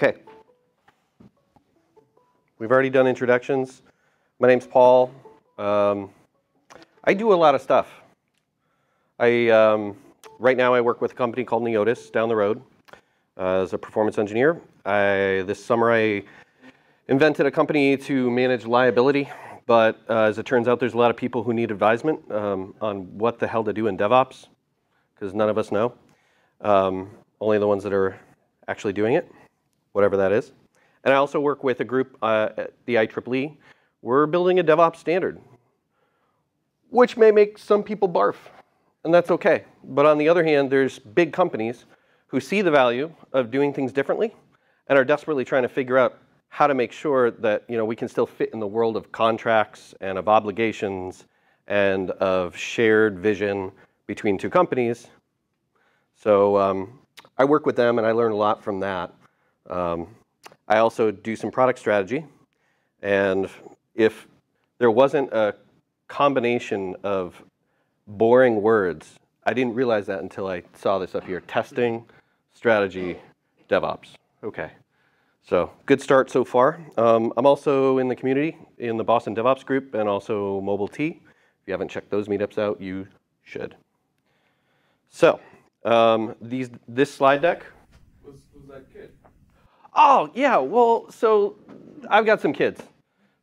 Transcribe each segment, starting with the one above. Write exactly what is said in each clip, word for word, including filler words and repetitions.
Okay. We've already done introductions. My name's Paul. Um, I do a lot of stuff. I um, right now I work with a company called Neotis down the road uh, as a performance engineer. I, this summer I invented a company to manage liability, but uh, as it turns out, there's a lot of people who need advisement um, on what the hell to do in DevOps, because none of us know. Um, only the ones that are actually doing it, whatever that is. And I also work with a group uh, at the I triple E. We're building a DevOps standard, which may make some people barf, and that's okay. But on the other hand, there's big companies who see the value of doing things differently and are desperately trying to figure out how to make sure that, you know, we can still fit in the world of contracts and of obligations and of shared vision between two companies. So um, I work with them, and I learn a lot from that. Um, I also do some product strategy, and if there wasn't a combination of boring words, I didn't realize that until I saw this up here. Testing, strategy, DevOps. Okay, so good start so far. Um, I'm also in the community, in the Boston DevOps group, and also Mobile T. If you haven't checked those meetups out, you should. So um, these, this slide deck. Was, was that kid? Oh, yeah, well, so I've got some kids.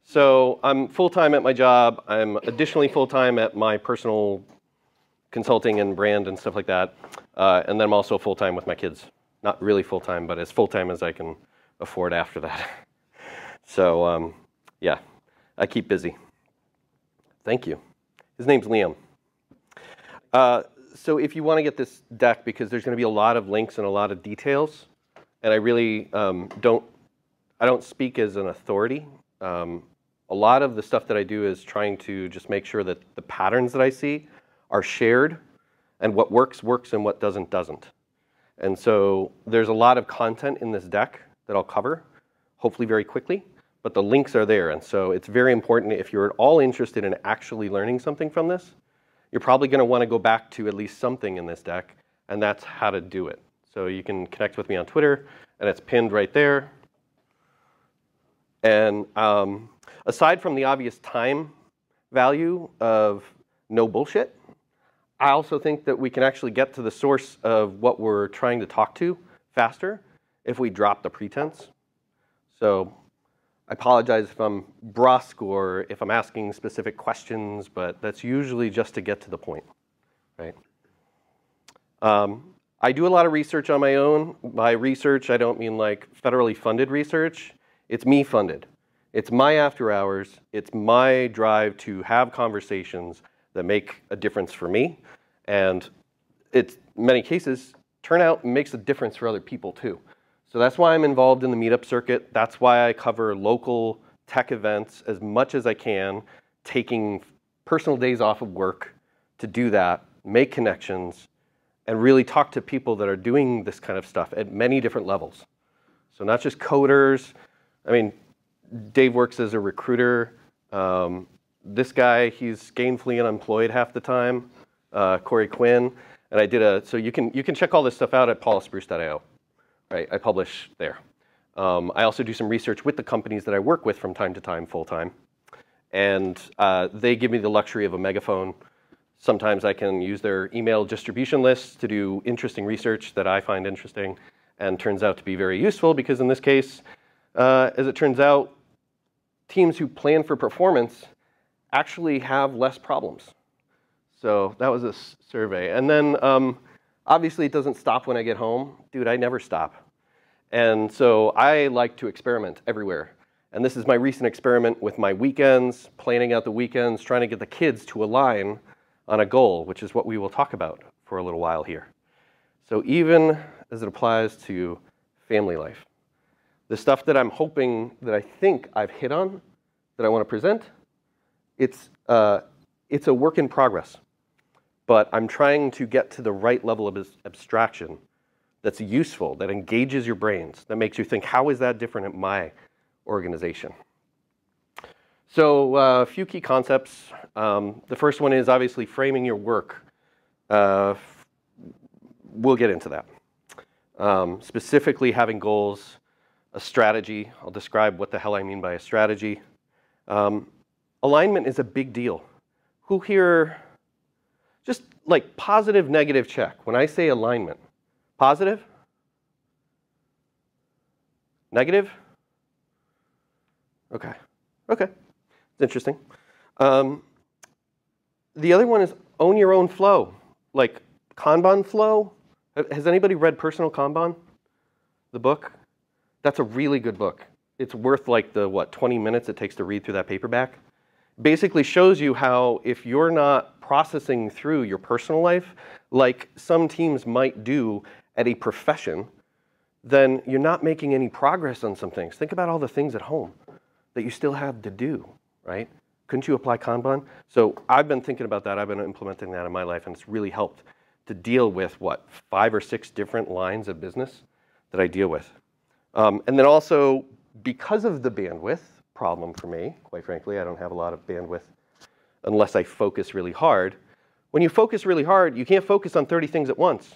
So I'm full-time at my job. I'm additionally full-time at my personal consulting and brand and stuff like that. Uh, and then I'm also full-time with my kids. Not really full-time, but as full-time as I can afford after that. So um, yeah, I keep busy. Thank you. His name's Liam. Uh, so if you want to get this deck, because there's going to be a lot of links and a lot of details, and I really um, don't, I don't speak as an authority. Um, a lot of the stuff that I do is trying to just make sure that the patterns that I see are shared, and what works, works, and what doesn't, doesn't. And so there's a lot of content in this deck that I'll cover, hopefully very quickly, but the links are there. And so it's very important, if you're at all interested in actually learning something from this, you're probably going to want to go back to at least something in this deck, and that's how to do it. So you can connect with me on Twitter, and it's pinned right there. And um, aside from the obvious time value of no bullshit, I also think that we can actually get to the source of what we're trying to talk to faster if we drop the pretense. So I apologize if I'm brusque or if I'm asking specific questions, but that's usually just to get to the point, right? Um, I do a lot of research on my own. By research, I don't mean like federally funded research. It's me funded. It's my after hours. It's my drive to have conversations that make a difference for me. And it's, in many cases, turnout makes a difference for other people too. So that's why I'm involved in the meetup circuit. That's why I cover local tech events as much as I can, taking personal days off of work to do that, make connections, and really talk to people that are doing this kind of stuff at many different levels. So not just coders. I mean, Dave works as a recruiter. Um, this guy, he's gainfully unemployed half the time, uh, Corey Quinn. And I did a, so you can, you can check all this stuff out at paul spruce dot i o. Right, I publish there. Um, I also do some research with the companies that I work with from time to time, full-time. And uh, they give me the luxury of a megaphone. Sometimes I can use their email distribution lists to do interesting research that I find interesting and turns out to be very useful, because in this case, Uh, as it turns out, teams who plan for performance actually have less problems. So that was a survey. And then um, obviously it doesn't stop when I get home. Dude, I never stop. And so I like to experiment everywhere. And this is my recent experiment with my weekends, planning out the weekends, trying to get the kids to align on a goal, which is what we will talk about for a little while here. So even as it applies to family life. The stuff that I'm hoping, that I think I've hit on, that I want to present, it's, uh, it's a work in progress. But I'm trying to get to the right level of abstraction that's useful, that engages your brains, that makes you think, how is that different at my organization? So uh, a few key concepts. Um, the first one is obviously framing your work. Uh, we'll get into that. Um, specifically having goals. a strategy. I'll describe what the hell I mean by a strategy. Um, alignment is a big deal. Who here, just like positive, negative check. When I say alignment, positive? Negative? Okay. Okay. It's interesting. Um, the other one is own your own flow. Like Kanban flow. Has anybody read Personal Kanban, the book? That's a really good book. It's worth like the, what, twenty minutes it takes to read through that paperback. Basically shows you how if you're not processing through your personal life, like some teams might do at a profession, then you're not making any progress on some things. Think about all the things at home that you still have to do, right? Couldn't you apply Kanban? So I've been thinking about that. I've been implementing that in my life, and it's really helped to deal with, what, five or six different lines of business that I deal with. Um, and then also, because of the bandwidth problem for me, quite frankly, I don't have a lot of bandwidth unless I focus really hard. When you focus really hard, you can't focus on thirty things at once.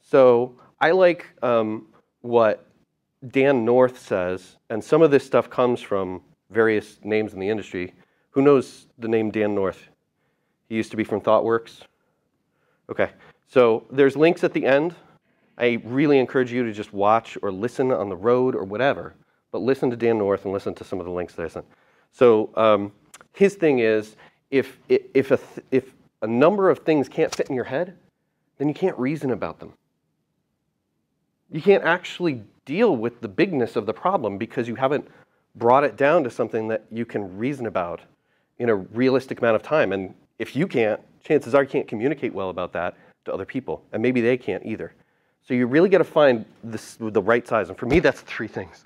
So I like um, what Dan North says, and some of this stuff comes from various names in the industry. Who knows the name Dan North? He used to be from ThoughtWorks. Okay. So there's links at the end. I really encourage you to just watch or listen on the road or whatever, but listen to Dan North and listen to some of the links that I sent. So um, his thing is, if, if, a th if a number of things can't fit in your head, then you can't reason about them. You can't actually deal with the bigness of the problem because you haven't brought it down to something that you can reason about in a realistic amount of time. And if you can't, chances are you can't communicate well about that to other people, and maybe they can't either. So you really got to find this, the right size. And for me, that's three things.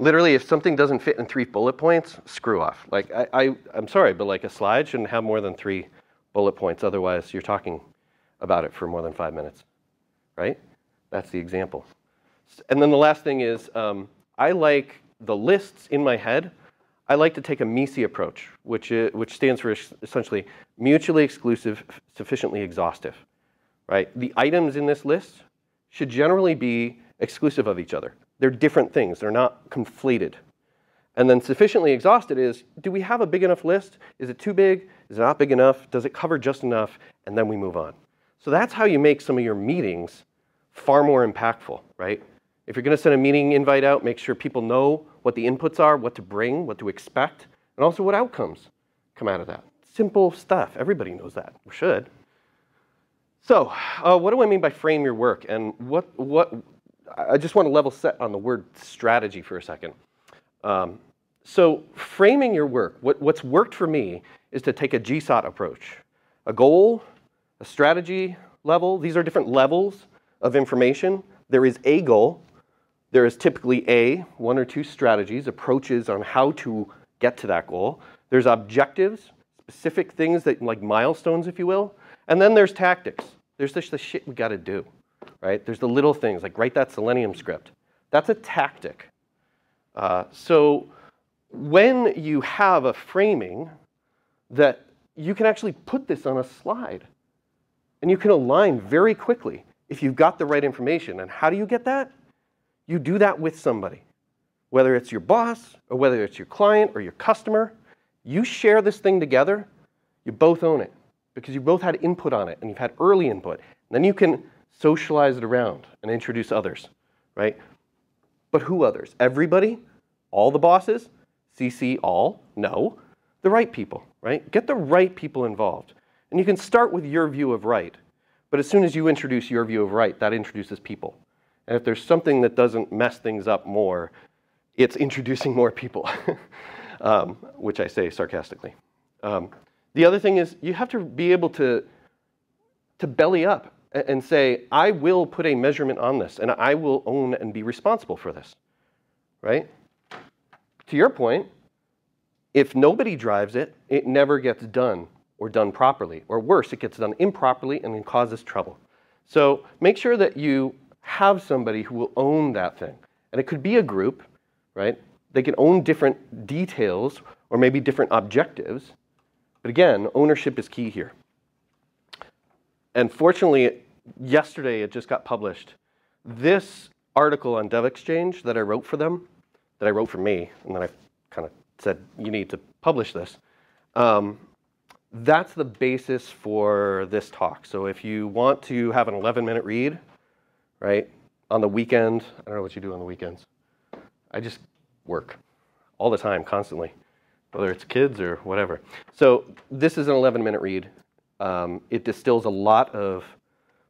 Literally, if something doesn't fit in three bullet points, screw off. Like I, I, I'm sorry, but like a slide shouldn't have more than three bullet points. Otherwise, you're talking about it for more than five minutes, right? That's the example. And then the last thing is, um, I like the lists in my head. I like to take a MISI approach, which is, which stands for essentially mutually exclusive, sufficiently exhaustive. Right? The items in this list should generally be exclusive of each other. They're different things. They're not conflated. And then sufficiently exhausted is, do we have a big enough list? Is it too big? Is it not big enough? Does it cover just enough? And then we move on. So that's how you make some of your meetings far more impactful, right? If you're going to send a meeting invite out, make sure people know what the inputs are, what to bring, what to expect, and also what outcomes come out of that. Simple stuff. Everybody knows that. We should. So uh, what do I mean by frame your work? And what, what, I just want to level set on the word strategy for a second. Um, so framing your work, what, what's worked for me is to take a G SOT approach. A goal, a strategy level, these are different levels of information. There is a goal. There is typically a, one or two strategies, approaches on how to get to that goal. There's objectives, specific things that, like milestones, if you will. And then there's tactics. There's just the shit we got to do, right? There's the little things, like write that Selenium script. That's a tactic. Uh, so when you have a framing that you can actually put this on a slide, and you can align very quickly if you've got the right information. And how do you get that? You do that with somebody, whether it's your boss or whether it's your client or your customer. You share this thing together. You both own it, because you both had input on it, and you've had early input. And then you can socialize it around and introduce others, right? But who others? Everybody? All the bosses? C C all? No. The right people, right? Get the right people involved. And you can start with your view of right, but as soon as you introduce your view of right, that introduces people. And if there's something that doesn't mess things up more, it's introducing more people, um, which I say sarcastically. Um, The other thing is, you have to be able to, to belly up and say, I will put a measurement on this, and I will own and be responsible for this, right? To your point, if nobody drives it, it never gets done or done properly, or worse, it gets done improperly and then causes trouble. So make sure that you have somebody who will own that thing. And it could be a group, right? They can own different details or maybe different objectives. But again, ownership is key here. And fortunately, yesterday it just got published. This article on DevExchange that I wrote for them that I wrote for me, and then I kind of said, you need to publish this. Um, that's the basis for this talk. So if you want to have an eleven minute read, right, on the weekend, I don't know what you do on the weekends. I just work all the time, constantly, whether it's kids or whatever. So this is an eleven minute read. Um, it distills a lot of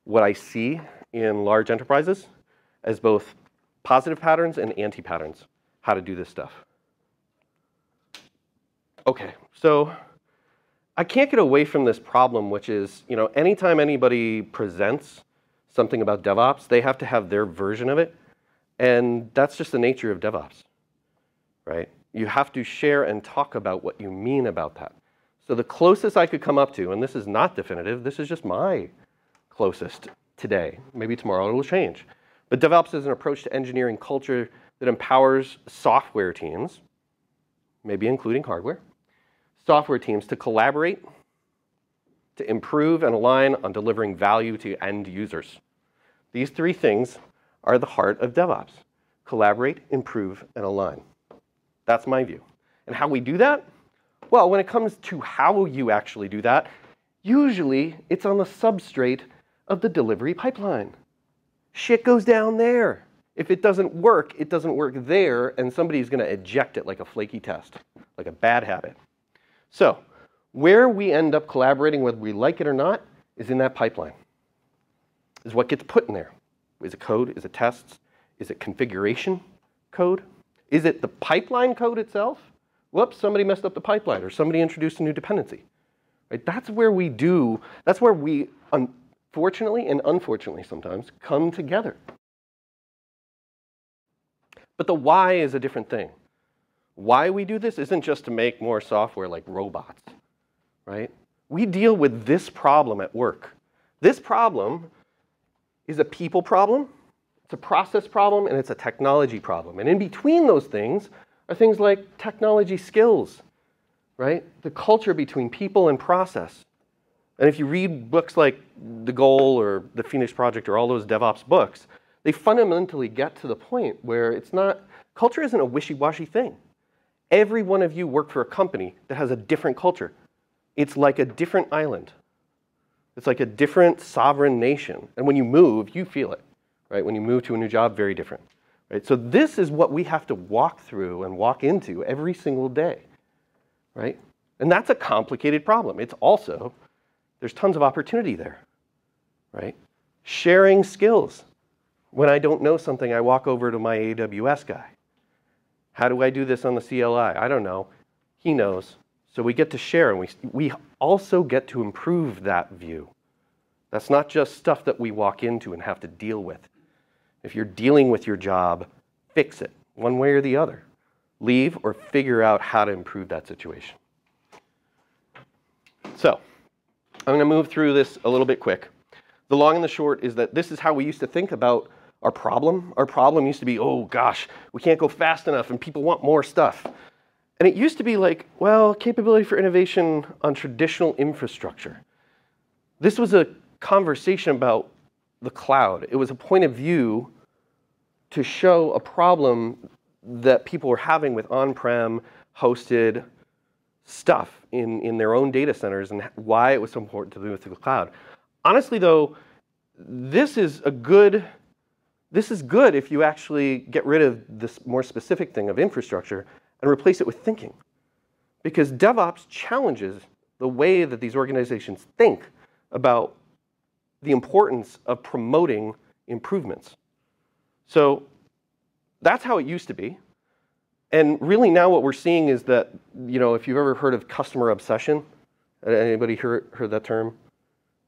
what I see in large enterprises as both positive patterns and anti-patterns, how to do this stuff. Okay, so I can't get away from this problem, which is, you know, anytime anybody presents something about DevOps, they have to have their version of it. And that's just the nature of DevOps, right? You have to share and talk about what you mean about that. So the closest I could come up to, and this is not definitive, this is just my closest today. Maybe tomorrow it will change. But DevOps is an approach to engineering culture that empowers software teams, maybe including hardware, software teams to collaborate, to improve and align on delivering value to end users. These three things are the heart of DevOps. Collaborate, improve, and align. That's my view. And how we do that? Well, when it comes to how you actually do that, usually it's on the substrate of the delivery pipeline. Shit goes down there. If it doesn't work, it doesn't work there, and somebody's going to eject it like a flaky test, like a bad habit. So where we end up collaborating, whether we like it or not, is in that pipeline, is what gets put in there. Is it code? Is it tests? Is it configuration code? Is it the pipeline code itself? Whoops, somebody messed up the pipeline, or somebody introduced a new dependency. Right? That's where we do, that's where we, fortunately and unfortunately sometimes, come together. But the why is a different thing. Why we do this isn't just to make more software like robots, right? We deal with this problem at work. This problem is a people problem, it's a process problem, and it's a technology problem. And in between those things are things like technology skills, right? The culture between people and process. And if you read books like The Goal or The Phoenix Project or all those DevOps books, they fundamentally get to the point where it's not, culture isn't a wishy-washy thing. Every one of you work for a company that has a different culture. It's like a different island. It's like a different sovereign nation. And when you move, you feel it, right? When you move to a new job, very different, right? So this is what we have to walk through and walk into every single day, right? And that's a complicated problem. It's also, there's tons of opportunity there, right? Sharing skills. When I don't know something, I walk over to my A W S guy. How do I do this on the C L I? I don't know. He knows. So we get to share, and we, we also get to improve that view. That's not just stuff that we walk into and have to deal with. If you're dealing with your job, fix it one way or the other. Leave or figure out how to improve that situation. So I'm going to move through this a little bit quick. The long and the short is that this is how we used to think about our problem. Our problem used to be, oh gosh, we can't go fast enough and people want more stuff. And it used to be like, well, capability for innovation on traditional infrastructure. This was a conversation about the cloud. It was a point of view to show a problem that people were having with on-prem hosted stuff in, in their own data centers and why it was so important to move to the cloud. Honestly, though, this is a good, this is good if you actually get rid of this more specific thing of infrastructure and replace it with thinking. Because DevOps challenges the way that these organizations think about the importance of promoting improvements. So that's how it used to be. And really now what we're seeing is that, you know, if you've ever heard of customer obsession, anybody heard, heard that term?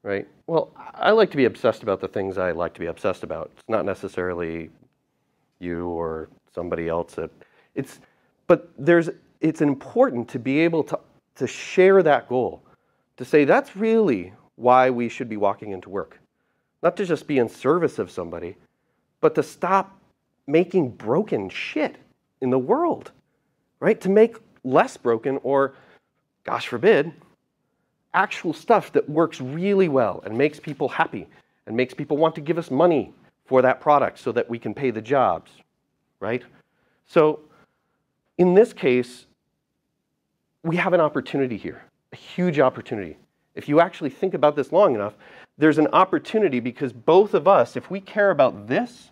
Right? Well, I like to be obsessed about the things I like to be obsessed about. It's not necessarily you or somebody else. It's, but there's, it's important to be able to, to share that goal, to say that's really why we should be walking into work. Not to just be in service of somebody, but to stop making broken shit in the world, right? To make less broken or, gosh forbid, actual stuff that works really well and makes people happy and makes people want to give us money for that product so that we can pay the jobs, right? So In this case, we have an opportunity here, a huge opportunity. If you actually think about this long enough, there's an opportunity because both of us, if we care about this,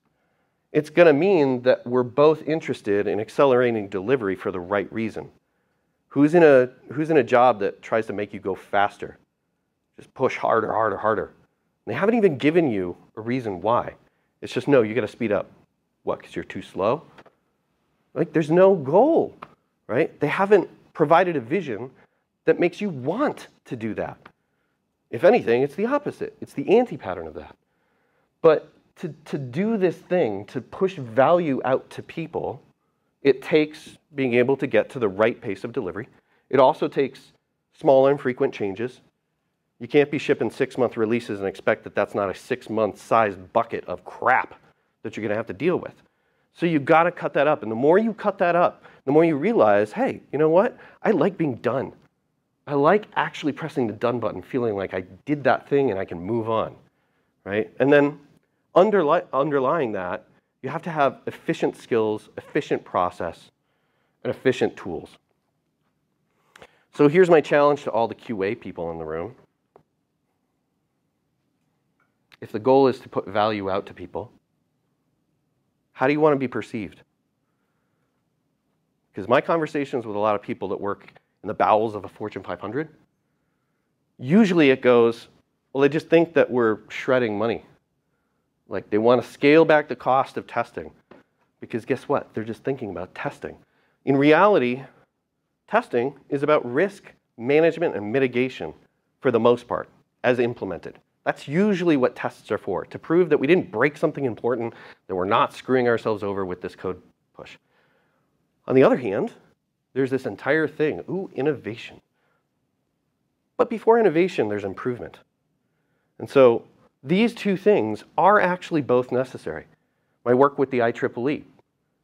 it's going to mean that we're both interested in accelerating delivery for the right reason. Who's in a, who's in a job that tries to make you go faster? Just push harder, harder, harder. And they haven't even given you a reason why. It's just, no, you got to speed up. What, because you're too slow? Like, there's no goal, right? They haven't provided a vision that makes you want to do that. If anything, it's the opposite. It's the anti-pattern of that. But to, to do this thing, to push value out to people, it takes being able to get to the right pace of delivery. It also takes small and frequent changes. You can't be shipping six-month releases and expect that that's not a six-month sized bucket of crap that you're going to have to deal with. So you've got to cut that up. And the more you cut that up, the more you realize, hey, you know what? I like being done. I like actually pressing the done button, feeling like I did that thing and I can move on, right? And then underli- underlying that, you have to have efficient skills, efficient process, and efficient tools. So here's my challenge to all the Q A people in the room. If the goal is to put value out to people, how do you want to be perceived? Because my conversations with a lot of people that work in the bowels of a Fortune five hundred, usually it goes, well, they just think that we're shredding money. Like, they want to scale back the cost of testing because guess what? They're just thinking about testing. In reality, testing is about risk management and mitigation for the most part, as implemented. That's usually what tests are for, to prove that we didn't break something important, that we're not screwing ourselves over with this code push. On the other hand, there's this entire thing, ooh, innovation. But before innovation, there's improvement. And so these two things are actually both necessary. My work with the I triple E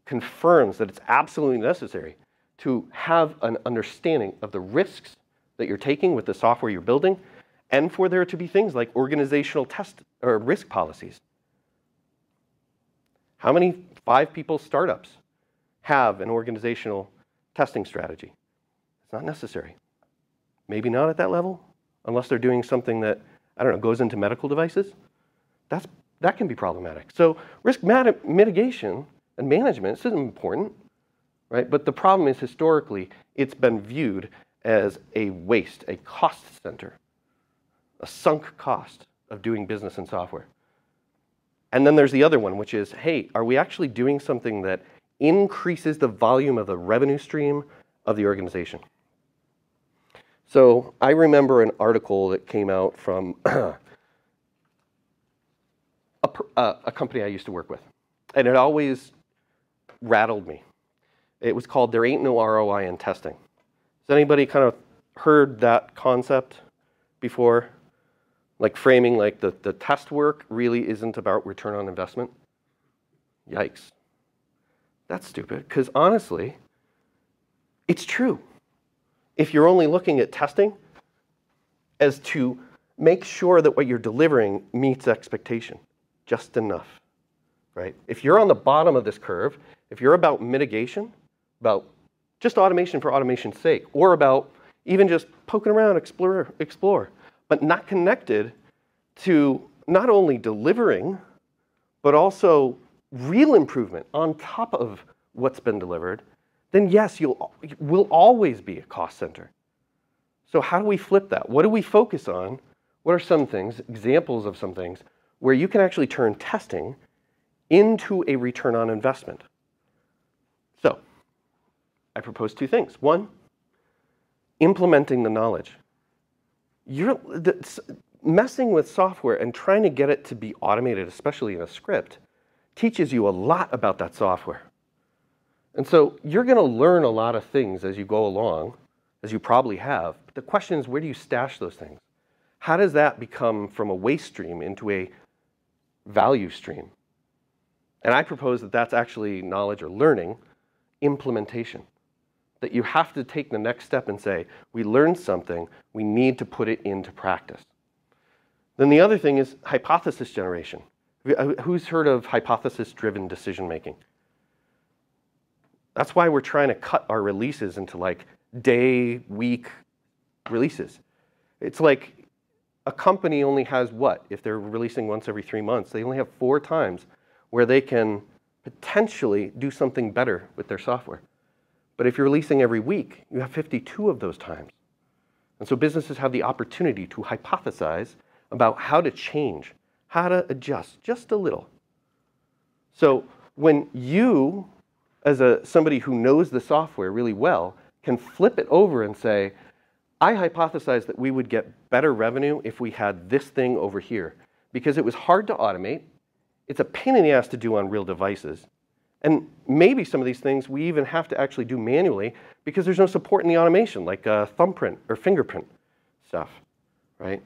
confirms that it's absolutely necessary to have an understanding of the risks that you're taking with the software you're building, and for there to be things like organizational test or risk policies. How many five-people startups have an organizational testing strategy? It's not necessary. Maybe not at that level, unless they're doing something that, I don't know, goes into medical devices. That's, that can be problematic. So risk mitigation and management, this is important, right? But the problem is, historically, it's been viewed as a waste, a cost center, a sunk cost of doing business in software. And then there's the other one, which is, hey, are we actually doing something that increases the volume of the revenue stream of the organization? So I remember an article that came out from a, a company I used to work with, and it always rattled me. It was called, there ain't no R O I in testing. Has anybody kind of heard that concept before? Like, framing like the, the test work really isn't about return on investment? Yikes. That's stupid, because honestly, it's true. If you're only looking at testing as to make sure that what you're delivering meets expectation, just enough, right? If you're on the bottom of this curve, if you're about mitigation, about just automation for automation's sake, or about even just poking around, explore, explore, but not connected to not only delivering, but also real improvement on top of what's been delivered, then yes, you'll will always be a cost center. So how do we flip that? What do we focus on? What are some things, examples of some things, where you can actually turn testing into a return on investment? So I propose two things. One, implementing the knowledge. You're messing with software and trying to get it to be automated, especially in a script, teaches you a lot about that software. And so you're going to learn a lot of things as you go along, as you probably have. But the question is, where do you stash those things? How does that become from a waste stream into a value stream? And I propose that that's actually knowledge or learning implementation, that you have to take the next step and say, we learned something, we need to put it into practice. Then the other thing is hypothesis generation. Who's heard of hypothesis-driven decision-making? That's why we're trying to cut our releases into like day, week releases. It's like a company only has what? If they're releasing once every three months, they only have four times where they can potentially do something better with their software. But if you're releasing every week, you have fifty-two of those times. And so businesses have the opportunity to hypothesize about how to change, how to adjust just a little. So when you, as a, somebody who knows the software really well, can flip it over and say, I hypothesized that we would get better revenue if we had this thing over here, because it was hard to automate. It's a pain in the ass to do on real devices. And maybe some of these things we even have to actually do manually because there's no support in the automation, like uh, thumbprint or fingerprint stuff, right?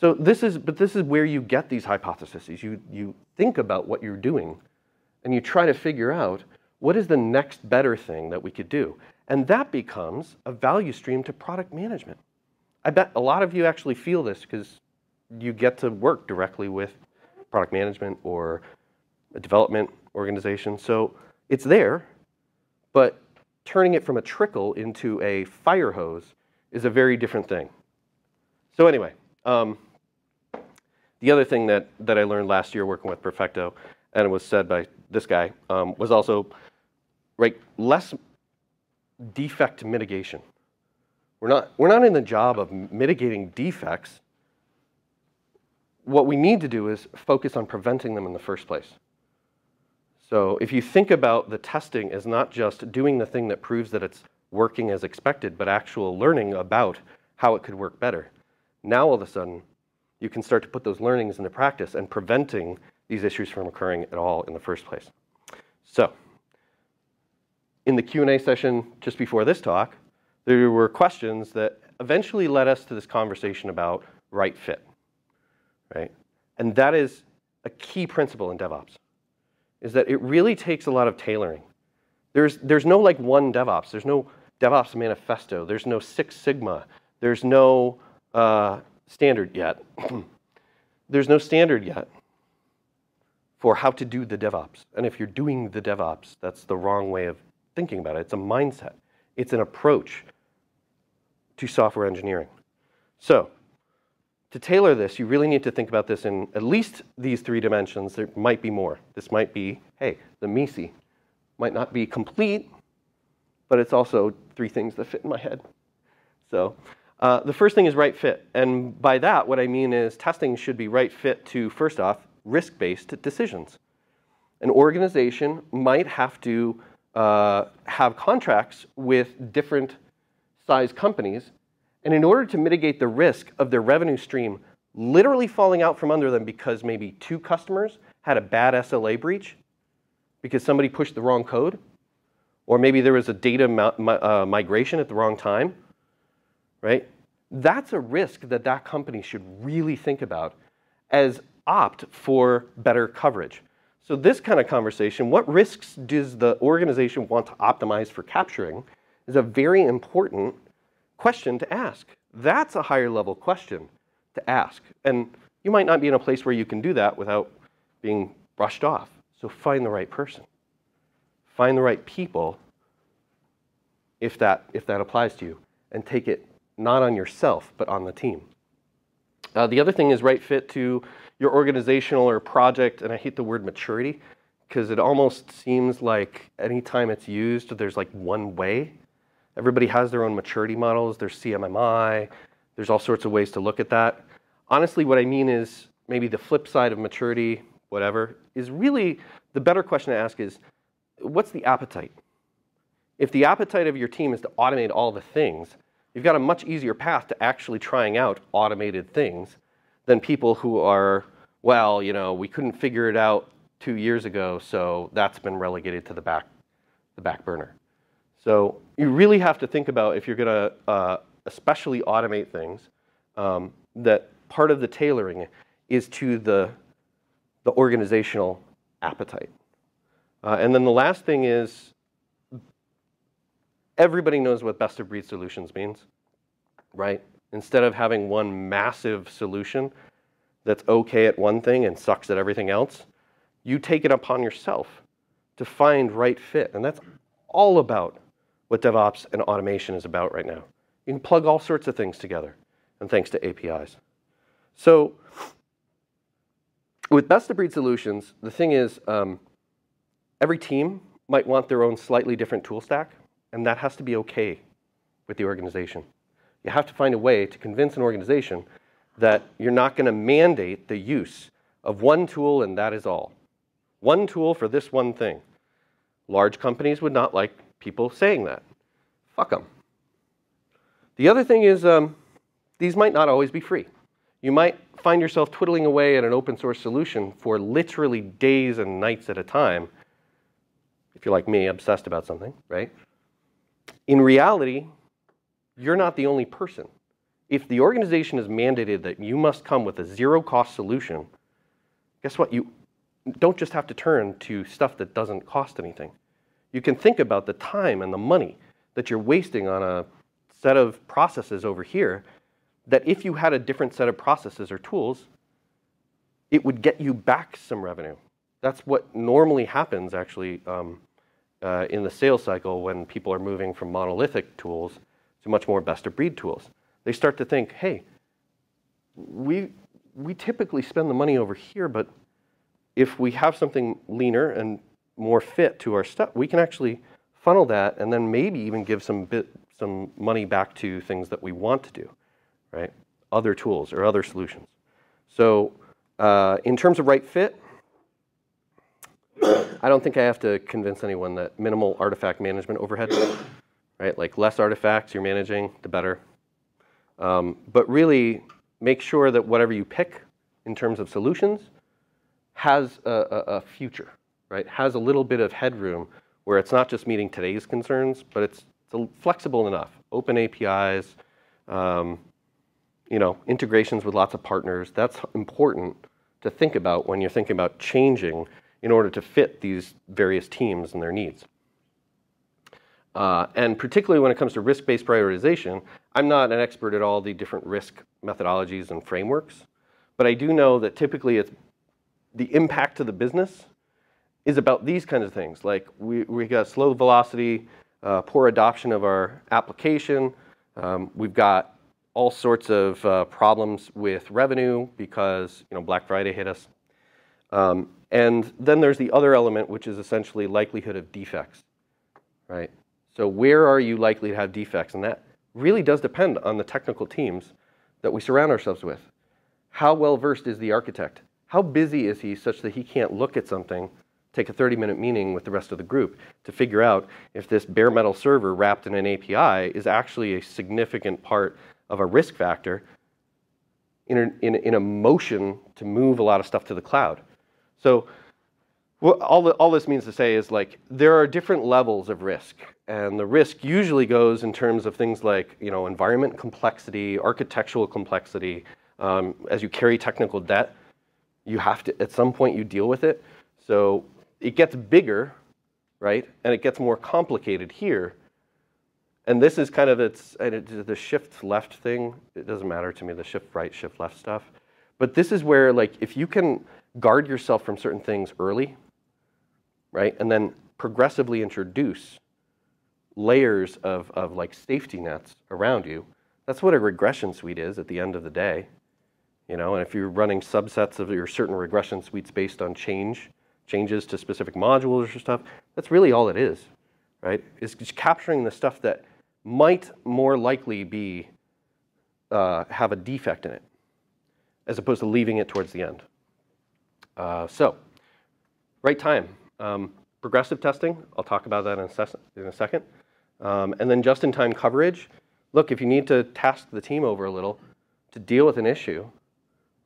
So this is, but this is where you get these hypotheses. You, you think about what you're doing and you try to figure out what is the next better thing that we could do. And that becomes a value stream to product management. I bet a lot of you actually feel this because you get to work directly with product management or a development organization. So it's there, but turning it from a trickle into a fire hose is a very different thing. So anyway, um, the other thing that, that I learned last year working with Perfecto, and it was said by this guy, um, was also, right, less defect mitigation. We're not, we're not in the job of mitigating defects. What we need to do is focus on preventing them in the first place. So if you think about the testing as not just doing the thing that proves that it's working as expected, but actual learning about how it could work better, now all of a sudden you can start to put those learnings into practice and preventing these issues from occurring at all in the first place. So in the Q and A session just before this talk, there were questions that eventually led us to this conversation about right fit, right? And that is a key principle in DevOps, is that it really takes a lot of tailoring. There's, there's no like one DevOps. There's no DevOps manifesto. There's no Six Sigma. There's no uh, standard yet. There's no standard yet for how to do the DevOps. And if you're doing the DevOps, that's the wrong way of thinking about it. It's a mindset. It's an approach to software engineering. So to tailor this, you really need to think about this in at least these three dimensions. There might be more. This might be, hey, the MISI might not be complete, but it's also three things that fit in my head. So uh, the first thing is right fit. And by that, what I mean is testing should be right fit to, first off, risk-based decisions. An organization might have to Uh, have contracts with different size companies, and in order to mitigate the risk of their revenue stream literally falling out from under them because maybe two customers had a bad S L A breach because somebody pushed the wrong code, or maybe there was a data uh, migration at the wrong time, right? That's a risk that that company should really think about as opt for better coverage. So this kind of conversation, what risks does the organization want to optimize for capturing, is a very important question to ask. That's a higher level question to ask. And you might not be in a place where you can do that without being brushed off. So find the right person. Find the right people if that, if that applies to you, and take it not on yourself, but on the team. Uh, the other thing is right fit to your organizational or project, and I hate the word maturity because it almost seems like anytime it's used, there's like one way. Everybody has their own maturity models. There's C M M I. There's all sorts of ways to look at that. Honestly, what I mean is maybe the flip side of maturity, whatever, is really the better question to ask is, what's the appetite? If the appetite of your team is to automate all the things, you've got a much easier path to actually trying out automated things than people who are, well, you know, we couldn't figure it out two years ago, so that's been relegated to the back, the back burner. So you really have to think about if you're going to uh, especially automate things, um, that part of the tailoring is to the, the organizational appetite. Uh, and then the last thing is, everybody knows what best of breed solutions means, right? Instead of having one massive solution that's okay at one thing and sucks at everything else, you take it upon yourself to find right fit. And that's all about what DevOps and automation is about right now. You can plug all sorts of things together, and thanks to A P Is. So with best-of-breed solutions, the thing is, um, every team might want their own slightly different tool stack, and that has to be okay with the organization. You have to find a way to convince an organization that you're not going to mandate the use of one tool and that is all. One tool for this one thing. Large companies would not like people saying that. Fuck them. The other thing is, um, these might not always be free. You might find yourself twiddling away at an open source solution for literally days and nights at a time, if you're like me, obsessed about something, right? In reality, you're not the only person. If the organization is mandated that you must come with a zero-cost solution, guess what? You don't just have to turn to stuff that doesn't cost anything. You can think about the time and the money that you're wasting on a set of processes over here that if you had a different set of processes or tools, it would get you back some revenue. That's what normally happens, actually, um, uh, in the sales cycle when people are moving from monolithic tools to much more best-of-breed tools. They start to think, hey, we, we typically spend the money over here, but if we have something leaner and more fit to our stuff, we can actually funnel that and then maybe even give some, bit, some money back to things that we want to do, right? Other tools or other solutions. So uh, in terms of right fit, I don't think I have to convince anyone that minimal artifact management overhead, right? Like less artifacts you're managing, the better. Um, but really, make sure that whatever you pick in terms of solutions has a, a, a future, right? Has a little bit of headroom where it's not just meeting today's concerns, but it's, it's flexible enough. Open A P Is, um, you know, integrations with lots of partners. That's important to think about when you're thinking about changing in order to fit these various teams and their needs. Uh, and particularly when it comes to risk-based prioritization, I'm not an expert at all the different risk methodologies and frameworks, but I do know that typically it's the impact to the business is about these kinds of things. Like we, we got slow velocity, uh, poor adoption of our application. Um, we've got all sorts of uh, problems with revenue because, you know, Black Friday hit us. Um, And then there's the other element, which is essentially likelihood of defects, right? So where are you likely to have defects? And that really does depend on the technical teams that we surround ourselves with. How well-versed is the architect? How busy is he such that he can't look at something, take a thirty-minute meeting with the rest of the group to figure out if this bare metal server wrapped in an A P I is actually a significant part of a risk factor in a, in, in a motion to move a lot of stuff to the cloud? So well, all, the, all this means to say is, like, there are different levels of risk. And the risk usually goes in terms of things like, you know, environment complexity, architectural complexity. Um, as you carry technical debt, you have to, at some point, you deal with it. So it gets bigger, right? And it gets more complicated here. And this is kind of its, the shift left thing. It doesn't matter to me, the shift right, shift left stuff. But this is where, like, if you can guard yourself from certain things early, right? And then progressively introduce layers of, of like safety nets around you. That's what a regression suite is at the end of the day. You know, and if you're running subsets of your certain regression suites based on change, changes to specific modules or stuff, that's really all it is, right? It's just capturing the stuff that might more likely be, uh, have a defect in it, as opposed to leaving it towards the end. Uh, so, right time. Um, progressive testing, I'll talk about that in a, ses in a second. Um, and then just-in-time coverage. Look, if you need to task the team over a little to deal with an issue,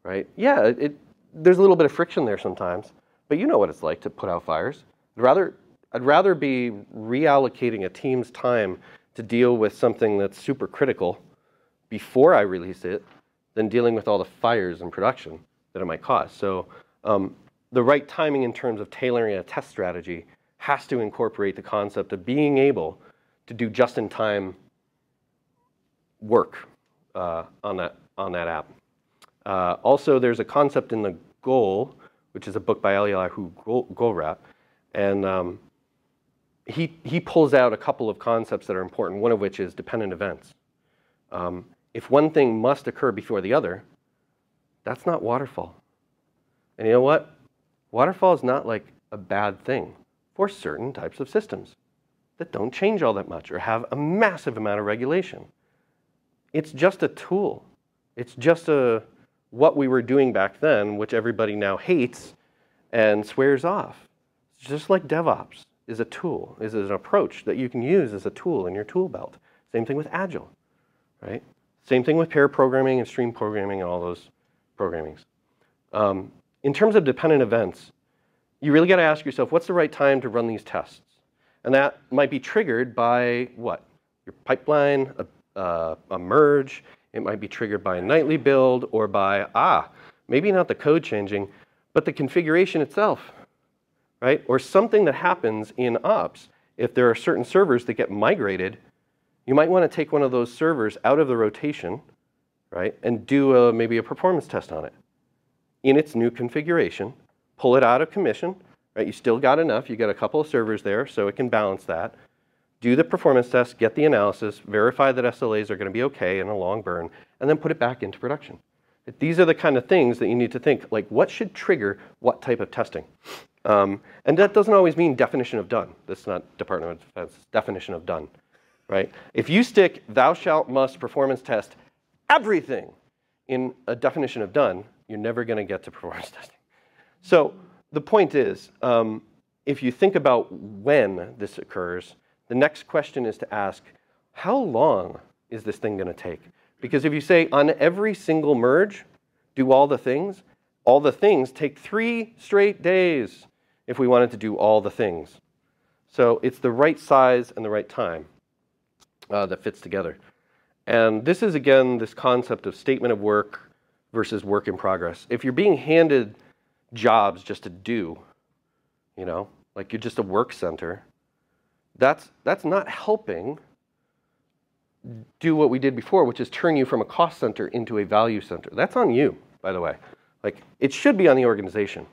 right? Yeah, it, it, there's a little bit of friction there sometimes, but you know what it's like to put out fires. I'd rather, I'd rather be reallocating a team's time to deal with something that's super critical before I release it than dealing with all the fires in production that it might cause. So. Um, the right timing in terms of tailoring a test strategy has to incorporate the concept of being able to do just-in-time work uh, on that on that app. Uh, also, there's a concept in The Goal, which is a book by Eliyahu Goldratt, and um, he, he pulls out a couple of concepts that are important, one of which is dependent events. Um, if one thing must occur before the other, that's not waterfall. And you know what? Waterfall is not like a bad thing for certain types of systems that don't change all that much or have a massive amount of regulation. It's just a tool. It's just a what we were doing back then, which everybody now hates and swears off. It's just like DevOps is a tool, is an approach that you can use as a tool in your tool belt. Same thing with Agile, right? Same thing with pair programming and stream programming and all those programmings. Um, in terms of dependent events, you really got to ask yourself, what's the right time to run these tests? And that might be triggered by what? Your pipeline, a, uh, a merge. It might be triggered by a nightly build or by, ah, maybe not the code changing, but the configuration itself, right? Or something that happens in ops. If there are certain servers that get migrated, you might want to take one of those servers out of the rotation, right? And do a, maybe a performance test on it in its new configuration, pull it out of commission, right? You still got enough. You got a couple of servers there, so it can balance that. Do the performance test, get the analysis, verify that S L As are going to be okay in a long burn, and then put it back into production. These are the kind of things that you need to think, like what should trigger what type of testing? Um, and that doesn't always mean definition of done. That's not Department of Defense, it's definition of done, right? If you stick thou shalt must performance test everything in a definition of done, you're never going to get to performance testing. So the point is, um, if you think about when this occurs, the next question is to ask, how long is this thing going to take? Because if you say, on every single merge, do all the things, all the things take three straight days if we wanted to do all the things. So it's the right size and the right time uh, that fits together. And this is, again, this concept of statement of work versus work in progress. If you're being handed jobs just to do, you know, like you're just a work center, That's, that's not helping do what we did before, which is turn you from a cost center into a value center. That's on you, by the way. Like, it should be on the organization.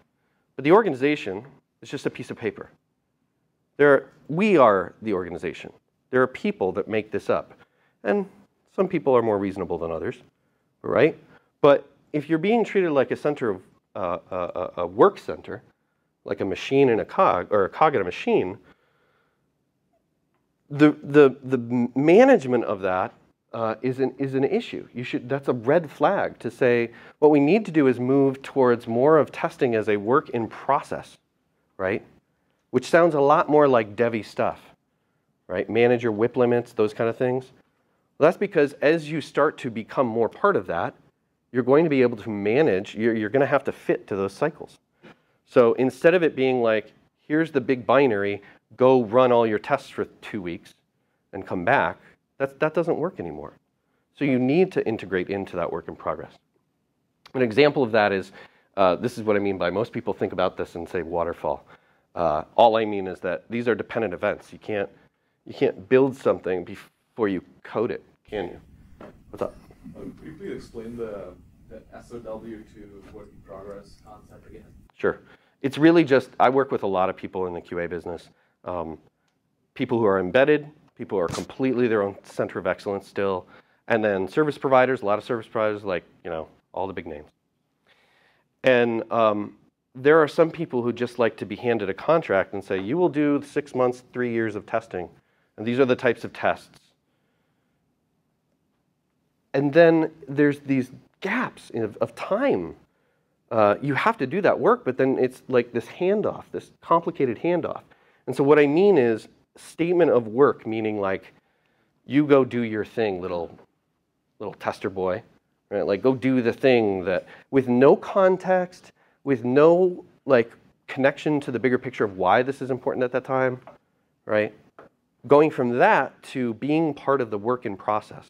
But the organization is just a piece of paper. There are, we are the organization. There are people that make this up. And some people are more reasonable than others, right? But if you're being treated like a center of uh, a, a work center, like a machine in a cog, or a cog in a machine, The, the, the management of that uh, is, an, is an issue. You should, that's a red flag to say, what we need to do is move towards more of testing as a work in process, right? Which sounds a lot more like Devi stuff, right? Manage your whip limits, those kind of things. Well, that's because as you start to become more part of that, you're going to be able to manage, you're, you're going to have to fit to those cycles. So instead of it being like, here's the big binary, go run all your tests for two weeks and come back, that, that doesn't work anymore. So you need to integrate into that work in progress. An example of that is, uh, this is what I mean by most people think about this and say waterfall. Uh, all I mean is that these are dependent events. You can't, you can't build something before you code it, can you? What's up? Um, could you please explain the, the S O W to work in progress concept again? Sure. It's really just, I work with a lot of people in the Q A business. Um, people who are embedded, people who are completely their own center of excellence still, and then service providers, a lot of service providers, like, you know, all the big names. And um, there are some people who just like to be handed a contract and say, you will do six months, three years of testing, and these are the types of tests. And then there's these gaps in, of time. Uh, you have to do that work, but then it's like this handoff, this complicated handoff. And so what I mean is statement of work, meaning like, you go do your thing, little, little tester boy, right? Like, go do the thing that, with no context, with no like connection to the bigger picture of why this is important at that time, right? Going from that to being part of the work in process,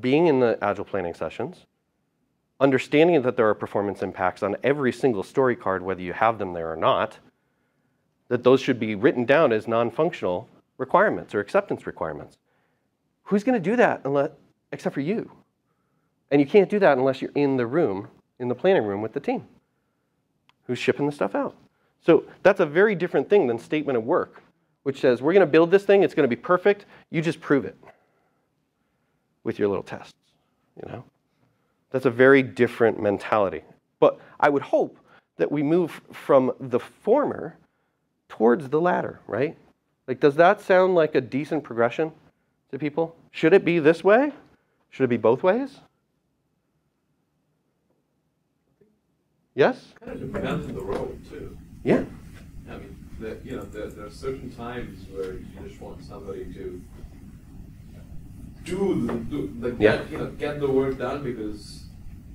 being in the Agile planning sessions, understanding that there are performance impacts on every single story card, whether you have them there or not, that those should be written down as non-functional requirements or acceptance requirements. Who's going to do that unless, except for you? And you can't do that unless you're in the room, in the planning room with the team who's shipping the stuff out. So that's a very different thing than statement of work, which says, we're going to build this thing. It's going to be perfect. You just prove it with your little tests. You know? That's a very different mentality. But I would hope that we move from the former towards the latter, right? Like, does that sound like a decent progression to people? Should it be this way? Should it be both ways? Yes? It kind of depends on the role, too. Yeah. I mean, the, you know, there, there are certain times where you just want somebody to do, the, do the, yeah. get, you know, get the work done because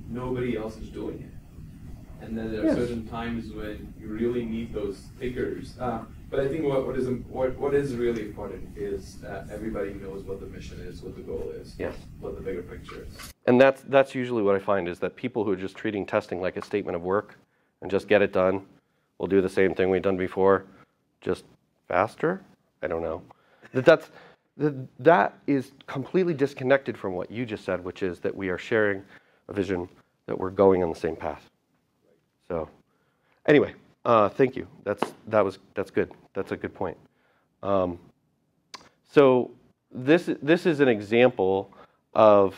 nobody else is doing it. And then there are yes. certain times when you really need those thinkers. Uh, but I think what, what is what, what is really important is that everybody knows what the mission is, what the goal is, yes. what the bigger picture is. And that's, that's usually what I find is that people who are just treating testing like a statement of work and just get it done, we'll do the same thing we've done before, just faster? I don't know. That, that's, that, that is completely disconnected from what you just said, which is that we are sharing a vision that we're going on the same path. So, anyway, uh, thank you. That's that was that's good. That's a good point. Um, so this this is an example of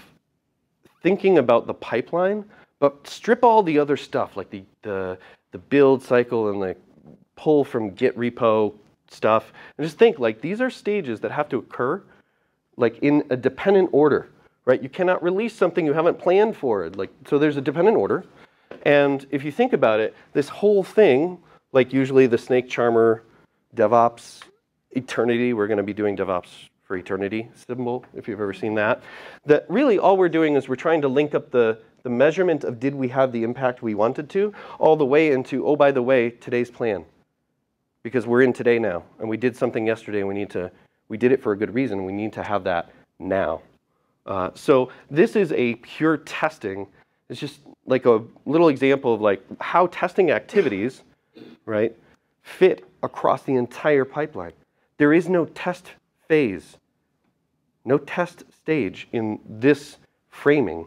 thinking about the pipeline, but strip all the other stuff like the the the build cycle and the pull from Git repo stuff, and just think like these are stages that have to occur, like in a dependent order, right? You cannot release something you haven't planned for. Like so, there's a dependent order. And if you think about it, this whole thing, like usually the snake charmer, DevOps, eternity, we're going to be doing DevOps for eternity symbol, if you've ever seen that, that really all we're doing is we're trying to link up the, the measurement of did we have the impact we wanted to, all the way into, oh, by the way, today's plan. Because we're in today now, and we did something yesterday, and we need to, we did it for a good reason, we need to have that now. Uh, so this is a pure testing. It's just like a little example of like how testing activities, right, fit across the entire pipeline. There is no test phase, no test stage in this framing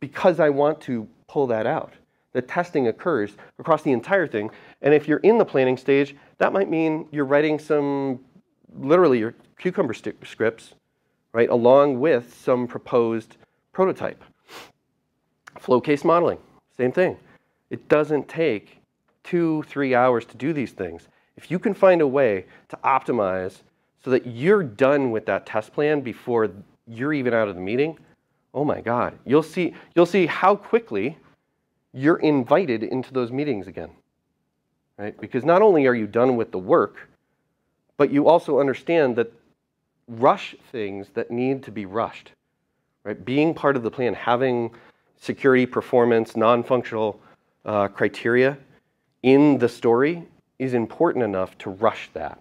because I want to pull that out. The testing occurs across the entire thing. And if you're in the planning stage, that might mean you're writing some, literally your cucumber scripts, right, along with some proposed prototype. Flow case modeling, same thing. It doesn't take two, three hours to do these things. If you can find a way to optimize so that you're done with that test plan before you're even out of the meeting, oh my God, you'll see, you'll see how quickly you're invited into those meetings again, right? Because not only are you done with the work, but you also understand that rush things that need to be rushed, right? Being part of the plan, having security, performance, non-functional uh, criteria in the story is important enough to rush that.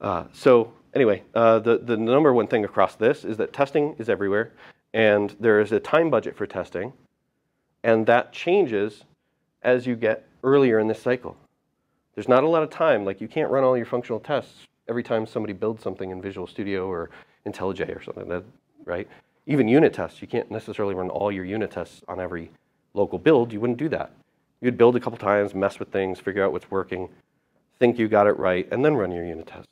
Uh, so anyway, uh, the, the number one thing across this is that testing is everywhere, and there is a time budget for testing, and that changes as you get earlier in this cycle. There's not a lot of time. Like, you can't run all your functional tests every time somebody builds something in Visual Studio or IntelliJ or something, that, right? Even unit tests, you can't necessarily run all your unit tests on every local build. You wouldn't do that. You'd build a couple times, mess with things, figure out what's working, think you got it right, and then run your unit tests.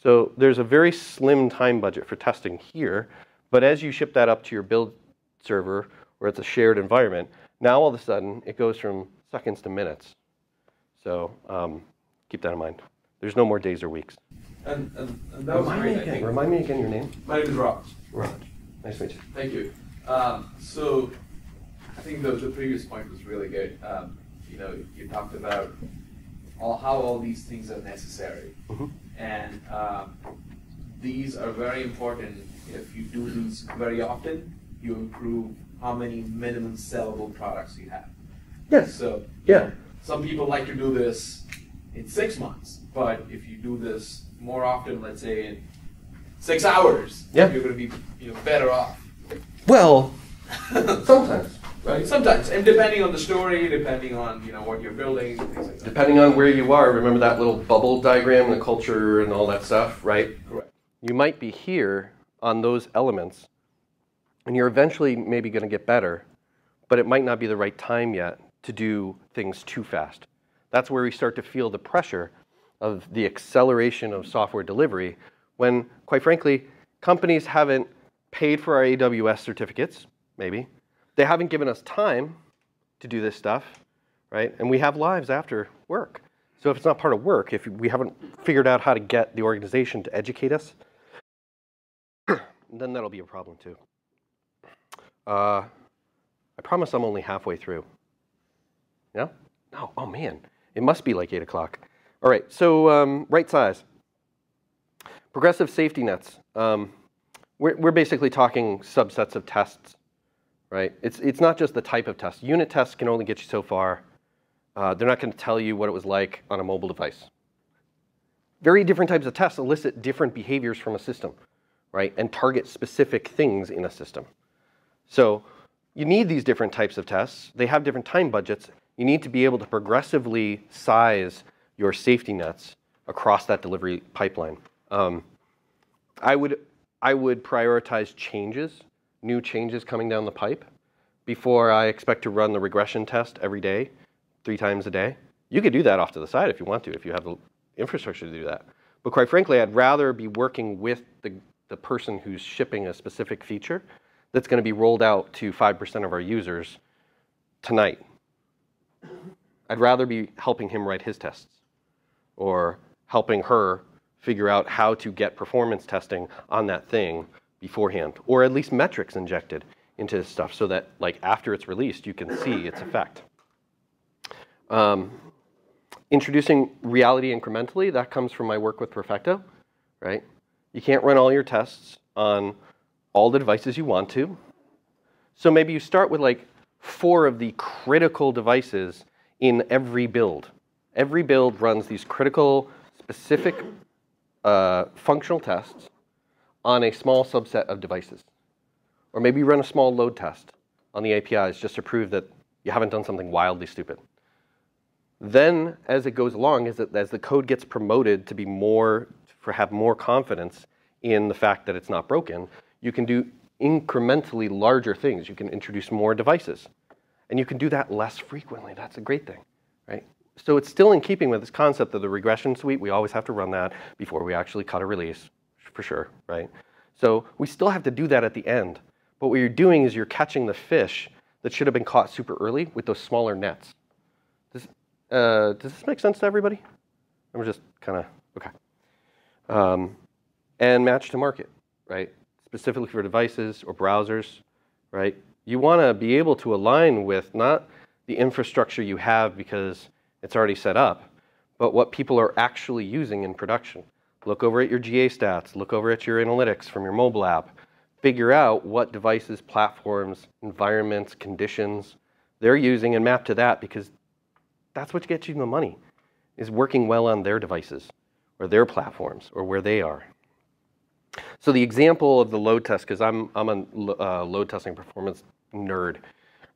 So there's a very slim time budget for testing here, but as you ship that up to your build server, where it's a shared environment, now all of a sudden it goes from seconds to minutes. So um, keep that in mind. There's no more days or weeks. And, and, and that remind, was great, me again, remind me again your name. My name is Raj. Raj. Nice to meet you. Thank you. Um, so I think the, the previous point was really good. Um, you know, you talked about all, how all these things are necessary. Mm-hmm. And um, these are very important. If you do these very often, you improve how many minimum sellable products you have. Yes. So yeah. Some people like to do this in six months, but if you do this more often, let's say in Six hours. Yeah. You're going to be, you know, better off. Well, sometimes, right? Sometimes, and depending on the story, depending on, you know, what you're building, things like that. Depending on where you are, remember that little bubble diagram, the culture, and all that stuff, right? Correct. You might be here on those elements, and you're eventually maybe going to get better, but it might not be the right time yet to do things too fast. That's where we start to feel the pressure of the acceleration of software delivery when, quite frankly, companies haven't paid for our A W S certificates, maybe. They haven't given us time to do this stuff, right? And we have lives after work. So if it's not part of work, if we haven't figured out how to get the organization to educate us, then that'll be a problem too. Uh, I promise I'm only halfway through. No? No. Oh, man. It must be like eight o'clock. All right. So um, right size. Progressive safety nets. Um, we're, we're basically talking subsets of tests, right? It's, it's not just the type of test. Unit tests can only get you so far. Uh, they're not going to tell you what it was like on a mobile device. Very different types of tests elicit different behaviors from a system, right? And target specific things in a system. So you need these different types of tests. They have different time budgets. You need to be able to progressively size your safety nets across that delivery pipeline. Um, I would, I would prioritize changes, new changes coming down the pipe, before I expect to run the regression test every day, three times a day. You could do that off to the side if you want to, if you have the infrastructure to do that. But quite frankly, I'd rather be working with the, the person who's shipping a specific feature that's going to be rolled out to five percent of our users tonight. I'd rather be helping him write his tests or helping her figure out how to get performance testing on that thing beforehand, or at least metrics injected into this stuff so that, like, after it's released, you can see its effect. Um, introducing reality incrementally, that comes from my work with Perfecto, right? You can't run all your tests on all the devices you want to. So maybe you start with like four of the critical devices in every build. Every build runs these critical, specific uh, functional tests on a small subset of devices. Or maybe you run a small load test on the A P Is just to prove that you haven't done something wildly stupid. Then, as it goes along, as, it, as the code gets promoted to be more, to have more confidence in the fact that it's not broken, you can do incrementally larger things. You can introduce more devices. And you can do that less frequently. That's a great thing, right? So it's still in keeping with this concept of the regression suite. We always have to run that before we actually cut a release, for sure, right? So we still have to do that at the end. But what you're doing is you're catching the fish that should have been caught super early with those smaller nets. Does, uh, does this make sense to everybody? I'm just kind of, OK. Um, and match to market, right? Specifically for devices or browsers, right? You want to be able to align with not the infrastructure you have because it's already set up, but what people are actually using in production. Look over at your G A stats. Look over at your analytics from your mobile app. Figure out what devices, platforms, environments, conditions they're using and map to that, because that's what gets you the money, is working well on their devices or their platforms or where they are. So the example of the load test, because I'm, I'm a uh, load testing performance nerd.